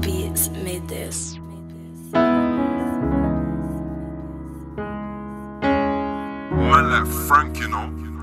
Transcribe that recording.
Beats made this. One like Frank, you know.